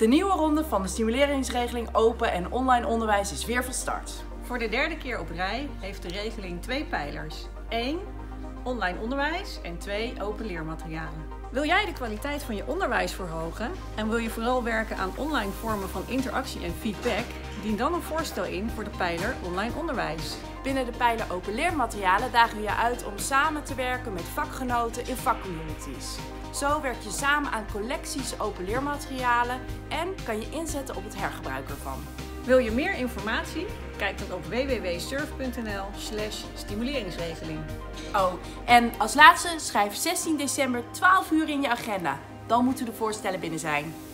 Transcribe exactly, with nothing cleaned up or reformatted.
De nieuwe ronde van de stimuleringsregeling Open en Online Onderwijs is weer van start. Voor de derde keer op rij heeft de regeling twee pijlers. één. Online onderwijs en twee. Open leermaterialen. Wil jij de kwaliteit van je onderwijs verhogen en wil je vooral werken aan online vormen van interactie en feedback? Dien dan een voorstel in voor de pijler Online Onderwijs. Binnen de pijler Open Leermaterialen dagen we je uit om samen te werken met vakgenoten in vakcommunities. Zo werk je samen aan collecties open leermaterialen en kan je inzetten op het hergebruik ervan. Wil je meer informatie? Kijk dan op w w w punt surf punt n l slash stimuleringsregeling. Oh, en als laatste schrijf zestien december twaalf uur in je agenda. Dan moeten de voorstellen binnen zijn.